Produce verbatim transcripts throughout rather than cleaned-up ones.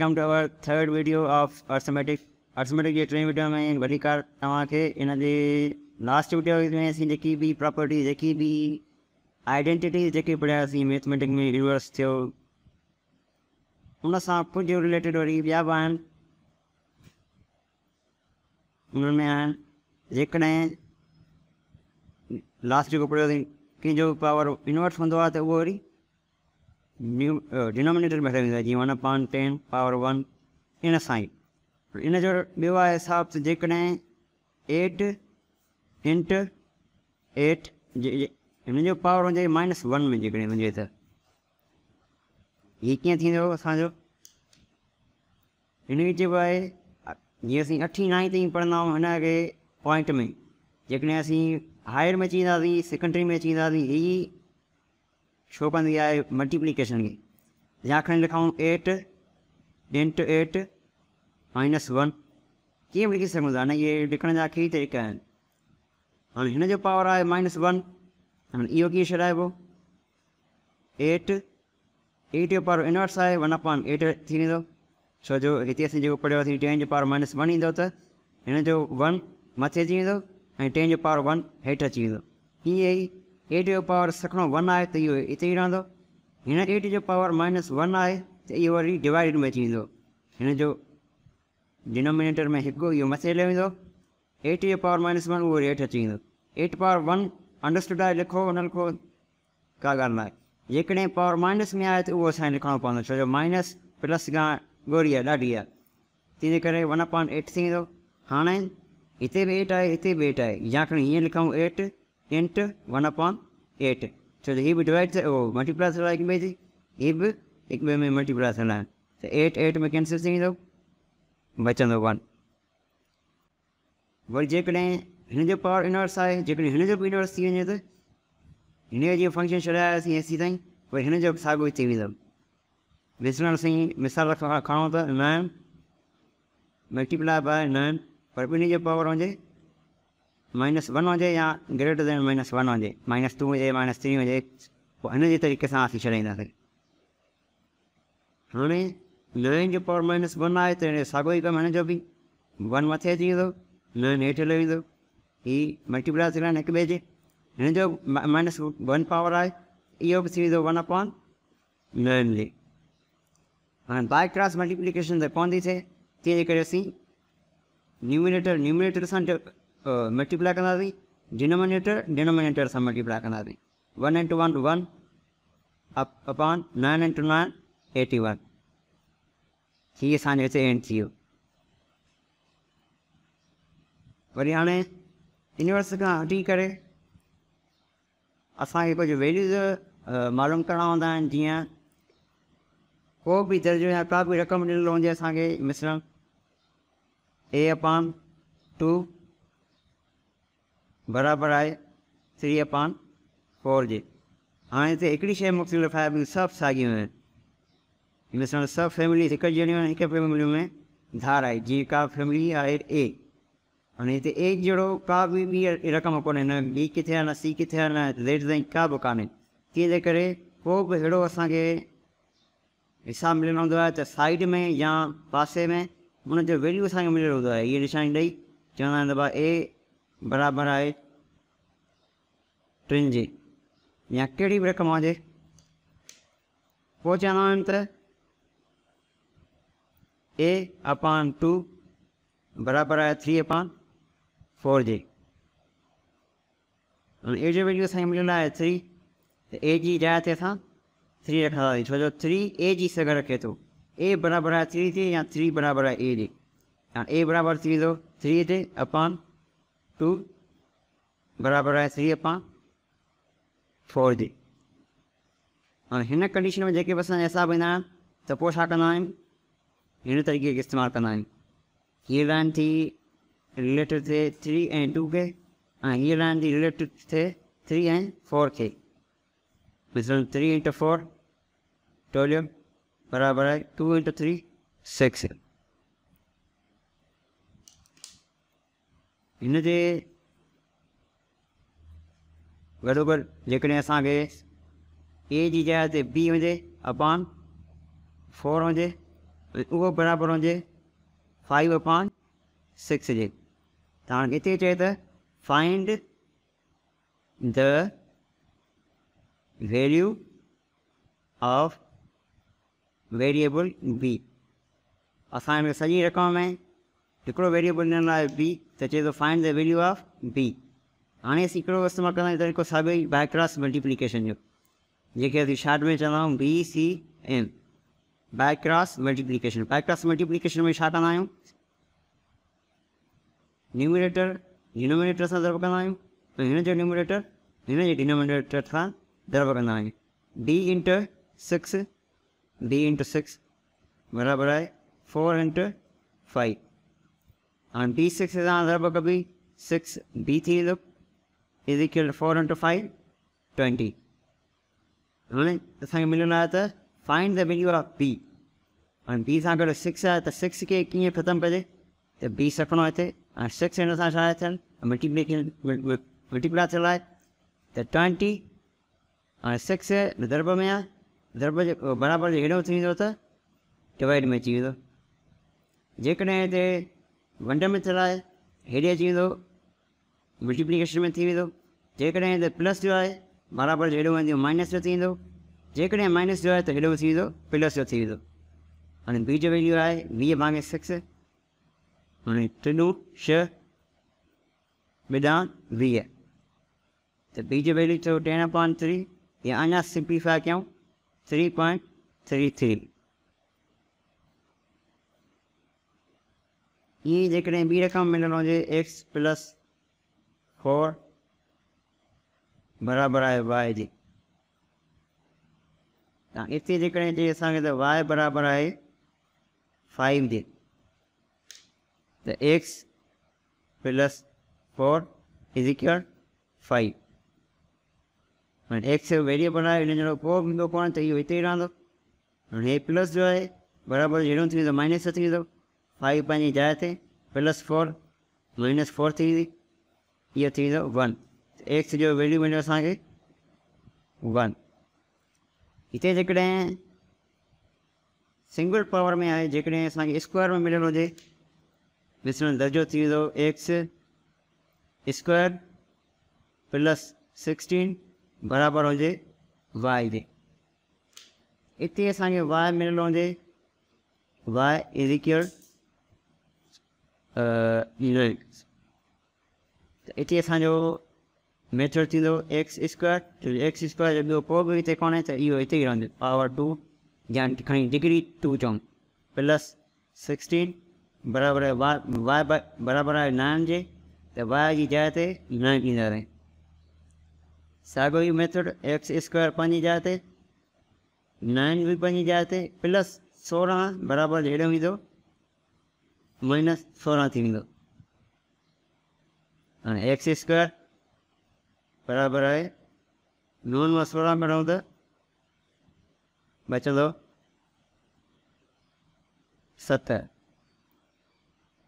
Welcome to our third video of arithmetic arithmetic ये training video में वरी कार तव्हां खे इन जे लास्ट वीडियो में असीं जेकी बि प्रॉपर्टी जेकी बि आइडेंटिटी जेकी पढ़ियासीं मैथमेटिक में यूनिवर्स थियो उन सां कुझु रिलेटेड वरी ॿिया बि आहिनि उनमें आहिनि जेकॾहिं लास्ट जेको पढ़ियोसीं कंहिंजो पावर इनवर्स हूंदो आहे त उहो वरी डिनोमिनेटर में हली जी one upon ten power one इन साई इन जो बो हिसाब से जैसे एट इंट एट इन पावर होंगे माइनस वन में जैसे मुझे तो ये क्या असो इन चो है जी अस अठी नाई तीन पढ़ा इनके पॉइंट में जैसे अस हायर में अची सेकेंडरी में अची य शो कंदी आहे मल्टीप्लिकेशन के या खन लिखाऊँ eight into eight minus one क्या लिखी सकूँ था ना ये लिखने जा कई तरीक़ा है और इन जो पावर है माइनस वन यो की शर है वो एट एट जो पावर इनवर्स है वन अपॉन एट थी दो छो जो हिते अस जो पढ़ो टेन जो पावर माइनस वन इंदो तो इन जो वन मथे अची वेंदो ऐं टेन जो पावर वन हेठि अची वेंदो ये एट जो पावर सखणो वन है तो यो इत ही रहंदो इन एट जो पावर माइनस वन है तो ये वरी डिवाइडेड में अची वेंदो इन जो डिनोमिनेटर में एक यो मथे ले वेंदो एट जो पावर माइनस वन वो हेठि अची वेंदो एट पावर वन अंडरस्टूड है लिखो न लिखो का ॻाल्हि न आहे जैसे पावर माइनस में आए तो वो असें लिखणो पवंदो छो जो माइनस प्लस का गोरी है ढाढी है तीन करे वन अपॉन एट थी वेंदो हाँ इतने भी एट है इतने भी एट है या खणी ये लिखाऊँ eight into one upon eight छो तो ये भी डिवाइड थे वो मल्टीप्लाई थोड़ा एक बे जी ये भी एक बे में मल्टीप्लाई थोड़ा तो एट एट में कैंसिल थी तो बचंद वन वरी जैसे पावर इनवर्स है जैसे इनवर्स थी वे तो इन जो फंक्शन छायासी एसी तीन वही इन जो सागो थी वेंदो विसरण से मिसाल खणो तो नाइन मल्टीप्लाई बाय नाइन पर बिन्हीं पावर हो माइनस वन हुए या ग्रेटर दैन माइनस वन हुए माइनस टू हुए माइनस थ्री हुए इन तरीक़े से अस छाइंदे हाँ नाइन जो पावर माइनस वन है तो इन सागो ही कम इन जो भी वन मथे अची वेंदो नाइन हेठि हली वेंदो ही मल्टीप्लाई थी एक बे जे इन जो माइनस वन पावर है यो भी थी वेंदो वन अपॉन नाइन जी हाँ बाय क्रॉस मल्टीप्लिकेशन पवंदी थे तीअं करे असीं न्यूमिनेटर न्यूमिनेटर सां मल्टीप्लाई कंदासीं डिनोमिनेटर डिनोमिनेटर सां मल्टीप्लाई कंदासीं one into one one up upon nine into nine eighty one ही असांजो हिते एंड थी वियो वरी हाणे इनवर्स खां हटी करे असांखे कुझु वैल्यूज़ मालूम करणा हूंदा आहिनि जीअं को बि दर्जो या का बि रक़म ॾिनल हुजे असांखे मिसलनि ए अपॉन टू बराबर है थ्री अपॉन फोर के हाँ इतने एक शय मुख्तलिफ है सब सागियों मिसाल सब फैमिली एक जड़ियों एक फैमिली में धार है जी का फैमिली है ए हाँ इतने ए जड़ो का भी, भी रकम को बी किथे है न सी किथे है न रेट तीन का भी कान तीन करे को भी अड़ो असा हिसाब मिलन हों तो साइड में या पासे में उनके वैल्यू असा मिल हों ये निशानी दई चवंदा दबा ए बराबर है टिन जी या कड़ी भी रकम हुए चवंदा ए अपॉन टू बराबर है थ्री अपॉन फोर जी ए जो वैल्यू असें मिल है थ्री ए जी जाइ से अस थ्री रखा छो जो थ्री ए जी से रखे तो ए बराबर है थ्री थी या थ्री बराबर है ए जी ए बराबर थी तो थ्री थे अपॉन टू बराबर है थ्री अपॉन फोर जी और इन कंडीशन में जैसे बस हिसाब इंदा तो इन तरीके के इस्तेमाल करना ये लाइन थी रिलेटेड थे थ्री ए टू के ये लाइन थी रिलेटेड थे थ्री ए फोर के मिसल थ्री इंटू फोर ट्वेल्व बराबर है टू इंटू थ्री सिक्स इन के गडोगड़ जैसे असा ए जी जाइ से बी हुए अपॉन फोर हुए उहो बराबरि हुजे फाइव अपॉन सिक्स जे। त हाणे हिते चए त find the value of variable B. असां में सॼी रक़म में हिकिड़ो वेरिएबल ॾिनल आहे बी, त चए थो find the value of B. हाणे असीं हिकिड़ो इस्तेमालु कंदा आहियूं तरीक़ो साॻियो बाए क्रॉस मल्टीप्लीकेशन जो, जेके असीं शार्ट में चवंदा आहियूं B C M by cross multiplication. By cross multiplication में छा कंदा आहियूं, न्यूमरेटर डिनोमिनेटर सां ज़रब कंदा आहियूं, त हिन जो न्यूमरेटर हिन जे डिनोमिनेटर सां ज़रब कंदा आहियूं। B into six, b into six बराबरि आहे फोर इंटू फाइव। हाणे बी सिक्स सां ज़रब कबी, सिक्स बी थी वेंदो is equal four into five twenty. हाणे असांखे मिलंदो आहे त find the value of B. हाणे बी सां गॾु सिक्स आहे, त सिक्स खे कीअं ख़तमु कजे, त बी सखणो हिते। हाणे सिक्स हिन सां छा थियनि मल्टीप्लीकेशन मल्टीप्लाई थियल आहे, त ट्वेंटी। हाणे सिक्स दरब में आहे, दरब जे बराबरि जे हेॾो थी वेंदो त डिवाइड में अची वेंदो। जेकॾहिं हिते वंड में थियल आहे हेॾे अची वेंदो मल्टीप्लीकेशन में थी वेंदो। जेकॾहिं हिते प्लस जो आहे बराबरि जो हेॾो वेंदो माइनस जो थी वेंदो। जेकॾहिं माइनस जो आहे त हेॾो थी वेंदो प्लस जो थी वेंदो। हाणे बी जो वैल्यू आहे वीह भाङे सिक्स, हाणे टिनू छह ॿिॾां वीह, त बी जो वैल्यू थियो टेन पॉइंट थ्री, या अञा सिंप्लीफाए कयूं थ्री पॉइंट थ्री थ्री। ईअं जेकॾहिं ॿी रक़म मिलणु हुजे एक्स प्लस फोर बराबरि आहे वाए जी। हिते जेकॾहिं चई असांखे त वाए बराबरि आहे फाइव जे, त x plus four is equal five. हाणे एक्स वेरिएबल आहे, हिन जो को बि ईंदो कोन, त इहो हिते ई रहंदो। हाणे हे प्लस जो आहे बराबरि हेॾो थी वेंदो माइनस थी वेंदो, फाइव पंहिंजी जाइ ते प्लस फोर माइनस फोर थी वेंदी, इहो थी वेंदो वन। एक्स जो वैल्यू मिलियो असांखे वन। हिते जेकॾहिं सिंगल पावर में आहे, जेकॾहिं असांखे स्क्वायर में मिलियलु हुजे, ॾिसणु दर्जो थी वेंदो एक्स स्क्वायर प्लस सिक्सटीन बराबरि हुजे वाए जे। हिते असांखे वाए मिलियलु हुजे, वाए इज़ इक्वल हिते असांजो मेथड थी एक्स स्क्वायर। एक्स स्क्वायर जो को भी हिते कोन्हे, तो इहो हिते ही रहंदो पावर टू या खणी डिग्री टू चऊं, प्लस सिक्सटीन बराबरि आहे वाए वाए बराबरि आहे नाइन जे, तो वाए की जाइ ते नाइन ईंदा रहे। साॻियो ई मेथड एक्स स्क्वायर पंहिंजी जाइ ते, नाइन भी पंहिंजी जाइ ते, प्लस सोरहं बराबरि हेॾो ईंदो माइनस सोरहं थी वेंदो। हाणे एक्स स्क्वायर बराबरि आहे नून मां सोरहं में रहूं, त बचंदो सत।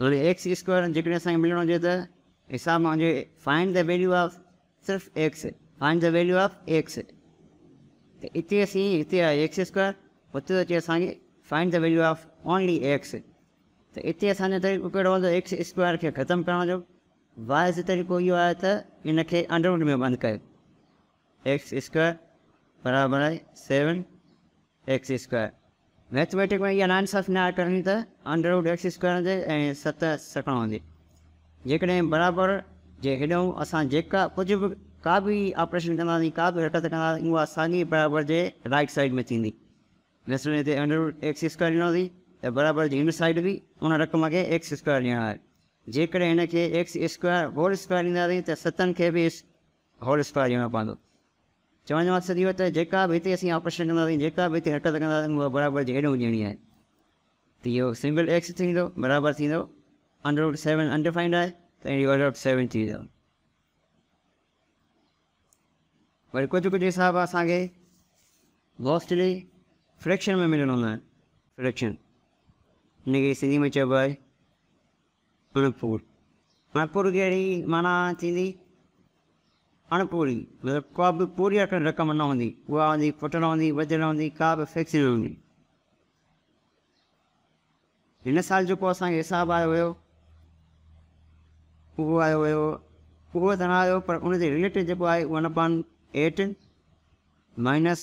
हाणे एक्स स्क्वायर जेकॾहिं असांखे मिलणो हुजे त हिसाब मां हुजे फाइंड द वैल्यू ऑफ सिर्फ़ु x, find the value of x. त हिते असीं हिते आहे एक्स स्क्वायर, हुते अचे असांखे find the value of only x. त हिते असांजो तरीक़ो कहिड़ो हूंदो एक्स स्क्वायर खे ख़तमु करण जो। वाए जो तरीक़ो इहो आहे त इनखे अंडर रूट में बंदि कयो, एक्स स्क्वायर बराबरि आहे सेवन एक्स स्क्वायर। मैथमेटिक में इहा नाइंसाफ़ न करणी त अंडर रूट एक्स स्क्वायर हुजे ऐं सत सखणो हुजे। जेकॾहिं बराबरि जे हेॾऊं असां जेका कुझु बि का बि ऑपरेशन कंदासीं, का बि हरकत कंदासीं, उहा असांजी बराबरि जे राइट साइड में थींदी। ॾिसण हिते अंडर रूट एक्स स्क्वायर ॾिनो हुई, त बराबरि जी हिन साइड बि उन रक़म खे एक्स स्क्वायर ॾियणो आहे। जेकॾहिं हिन खे एक्स स्क्वायर होल स्क्वायर ॾींदासीं, त सतनि खे बि होल स्क्वायर ॾियणो पवंदो। चवण जो मक़सदु इहो त जेका बि हिते असीं ऑपरेशन कंदासीं, जेका बि हिते हरकत कंदासीं, उहा बराबरि हेॾो ॾियणी आहे। त इहो सिंगल एक्स थींदो बराबरि थींदो अंडर रूट सेवन अनडिफाइंड आहे, त इहो अंडर रूट सेवन थी वेंदो। वरी कुझु कुझु हिसाब असांखे मोस्टली फ्रैक्शन में मिलंदा आहिनि। फ्रैक्शन हिनखे सिंधी में चइबो आहे अणपूरी। अणपूरी कहिड़ी माना थींदी, अणपूरी मतिलबु का बि पूरी रक़म न हूंदी, उहा हूंदी फुटल हूंदी वधियल हूंदी, का बि फिक्स न हूंदी। हिन साल जो असां हिसाब आयो हुयो उहो आयो हुयो उहो त न आयो पर उन जे रिलेटेड जेको आहे one upon eight minus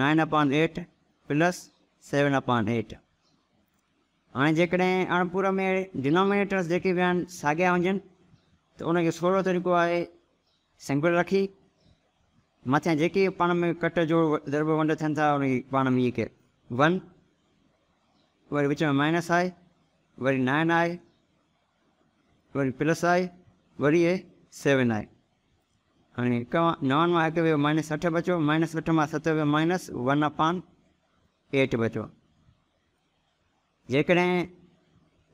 nine upon eight plus seven upon eight. हाँ जैसे अणपुर में डिनोमिनेटर्स जी भी साॻिया हुजन तो उनके सोलो तरीक़ो है सिंगल रखी मत जी पान में कट जो दरबो वंड थन था उनकी पान में ये के वन वो विच में माइनस आए वरी नाइन आए वरी प्लस आए वरी ये सेवन आए। हाँ नवन में एक वो माइनस अठ बचो माइनस अठ में सत वो माइनस वन अपान एट बचो। जैकडें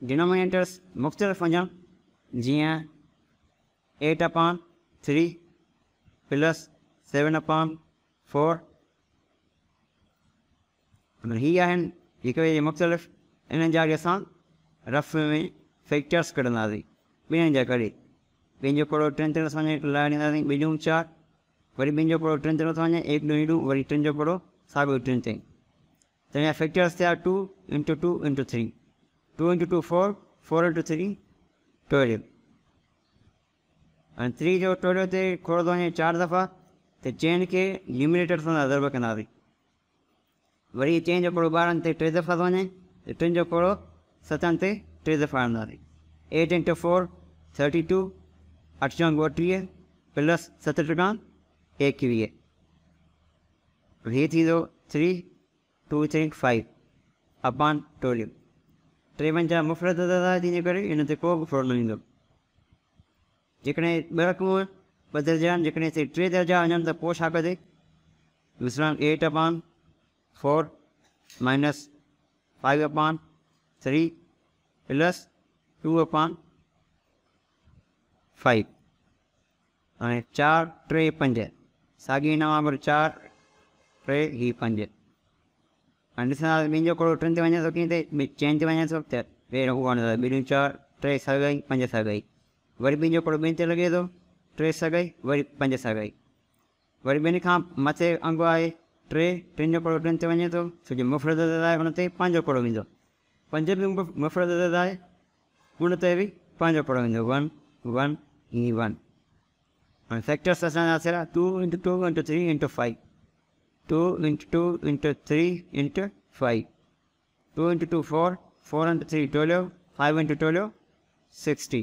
डिनोमिनेटर्स मुख्तलिफ़ हुजन जियां एट अपान थ्री प्लस सेवन अपान फोर हिं ये मुख्तलिफ़ इन असां रफ में फैक्टर्स कढ़ंदासीं ॿिन्हिनि जा करे पंहिंजो कड़ो टिन तरह सां लाइंदासीं ॿियूं चार वरी पंहिंजो कड़ो टिन तरह सां एक ॾो हेॾो वरी टिन जो कड़ो साॻियो टिन ताईं तो यहाँ फैक्टर्स थे two into two into three two into two four four into three twelve three जो ट्वेल्व से खोड़ दो चार दफ़ा तो चेन के न्यूमिनेटर से ज़रब कदी वरी चेन जो कड़ो बारह से टे दफ़ा तो वे टिन जो कड़ो सतन से टे दफ़ा हंदी eight into four thirty two अठ सौ ॿटीह प्लस सत टका एकवीह ये थी three two three five upon टोलियम टे पंजा मुफ़रत थी करे इन से को फोड़ न जैकडें ब रकम ब दर्जा जैसे टे दर्जा वन तो पोइ छा कजे मिसाल eight upon four minus five upon three plus two upon five हाँ चार टे पंज साॻी नवंबर चार टे ही पंज मुझे कड़ो टिन से वे तो कहीं चेन से वे तो वे चार टे सगाई पंज सगाई वरी मुझे कड़ो बन से लगे तो टे सगाई वरी पंज सगाई वरी बन का मत अंग है टे टिन जो कड़ो टिन से वे तो छोटे मुफ़रत है उनते पाँचों कड़ो वो पंज भी मुफ़रत है उनते भी पाँचों कड़ो वो वन वन ही वन। हाँ फैक्टर्स असा two into two into three into five two into two into three into five two into two four four into three twelve five into twelve sixty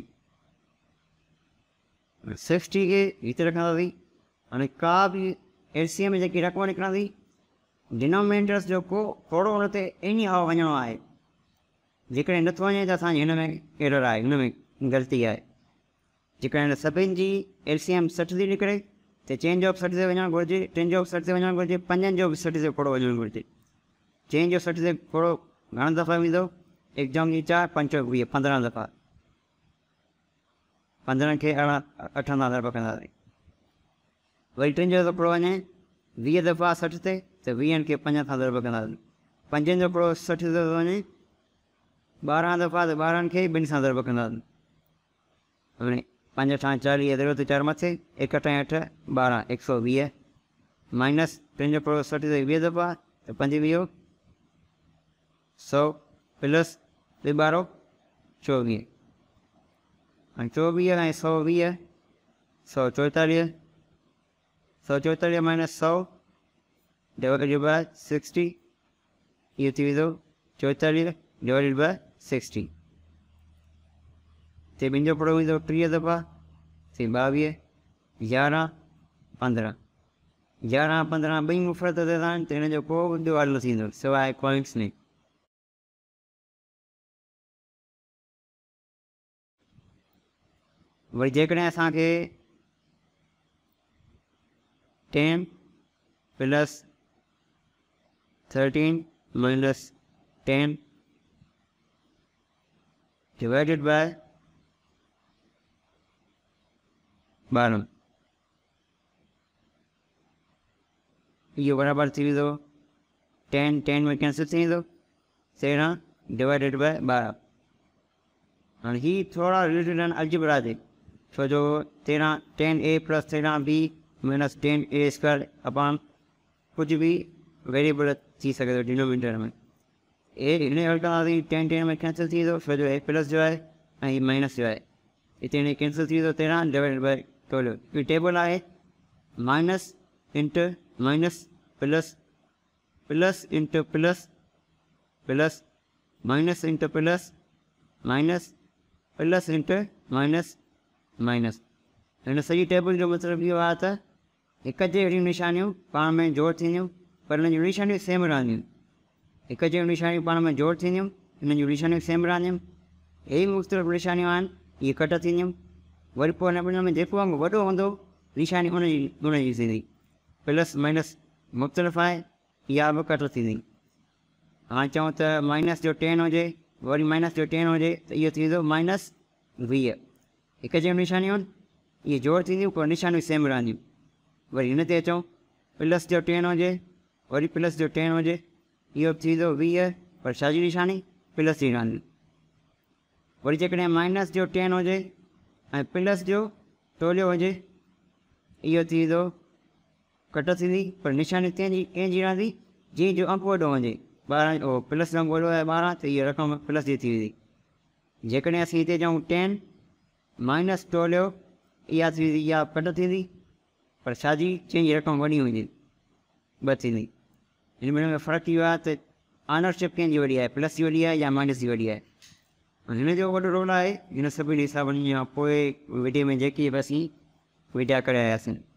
sixty के हिते रखंदासीं अने का भी LCM में जी रक़म निकिरंदी डिनोमिनेटर्स जो को थोड़ो उन ते एनी हाउ वञणो आहे जेकॾहिं नथो वञे त असांजी हिन में एरर आहे हिन में ग़लती आहे जेकॾहिं सभिनि जी एलसीएम सठि थी निकिरे तो चेन जो बि सठि से वञणु घुरिजे टिन जो बि सठि से वञणु घुरिजे पंजनि जो बि सठि से खोड़ो वञणु घुरिजे चेन जो सठि से खोड़ो घणा दफ़ा वेंदो एग्जाम जी चार पंज वीह पंद्रहं दफ़ा पंद्रहं खे अरिड़हं अठवंजाह दफ़ा कंदासीं वरी टिन जो खोड़ो वञे वीह दफ़ा सठि ते त वीहनि खे पंज सां दरबो कंदासीं पंजनि जो खोड़ो सठि ते वञे ॿारहं दफ़ा त ॿारहनि खे ॿिनि सां दरबो कंदासीं हाणे पंज ठाँ चालीह दरियो तो चार मथे एकहठ अठ बारह एक सौ वीह माइनस पंज कड़ो सठि से वीह दफ़ा तो पंजवीह सौ प्लस बे बारह चौवीह चौवीह ए सौ वीह सौ चौतालीह सौ चौतालीह माइनस सौ डिवाइडेड बाय सिक्सटी ये थी वो चौतालीह डिवाइडेड बाय सिक्सटी तो मुझे पड़ो वो टीह दफ़ा से ॿावीह यारह पंद्रह यारह पंद्रह बी मुफ़रत तो इन्हों को हल थो सवाए पॉइंट्स नहीं वही जैकडें असा के ten plus thirteen minus ten divided by बारह यो बराबर थी वो टेन टेन में कैंसिल थी वो तेरह डिवाइडेड बाय बारह हाँ ही थोड़ा रिलेटेड आन अलजेब्रा थे छो जो तेरह टेन ए प्लस तेरह b minus ten a square अपन कुछ भी वेरिएबल थी सके डिनोमिनेटर में इन्हें और कहा टेन टेन में कैंसिल थी तो फिर जो है प्लस जो है ऐं माइनस जो है इतने कैंसिल थी तो तेरह डिवाइडेड बाय ट्वेल्व। ये टेबल आए minus into minus plus plus into plus plus minus into plus minus plus into minus minus यानी सॼी टेबल जो मतिलबु इहो आहे त हिक जहिड़ियूं निशानियूं पाण में जोड़ थींदियूं पर हिन जूं निशानियूं सेम रहंदियूं। हिक जहिड़ियूं निशानियूं पाण में जोड़ थींदियूं हिन जूं निशानियूं सेम रहंदियूं। अहिड़ी मुख़्तलिफ़ निशानियूं आहिनि इहे कट थींदियूं वरी पोइ हिन ॿिन्हिनि में जेको अंग वॾो हूंदो निशानी उनजी उनजी थींदी। प्लस माइनस मुख़्तलिफ़ आहे इहा बि कट थींदी। हाणे चऊं त माइनस जो टेन हुजे वरी माइनस जो टेन हुजे त इहो थी वेंदो माइनस वीह। हिक जहिड़ियूं निशानियूं आहिनि ये जोड़ थी पर निशानियों सेम रही। वरी इन अचूँ प्लस जो टेन हुए वरी प्लस जो टेन हुए यो थो वी पर शाजी निशानी प्लस की रही। वरी जैसे माइनस जो टेन हुए प्लस जो टोलो हुए यो थो कट थी पर निशानी तेजी तेजी रही जी जो अंक वो हुए बारह प्लस अंक वो है बारह तो ये रकम प्लस की थी। जैसे अस इतने चूँ टेन माइनस टोलो या थी या कट थी पर शादी चेंज रक़म वही हुई बी। इनमें फ़र्क़ु यो है तो ऑनरशिप कंहिंजी वही है प्लस की वही है या माइनस की वही है। इनजो वो रोल है इन सभी हिसाब में वीडियो में जी बस वीडिया करायासीं।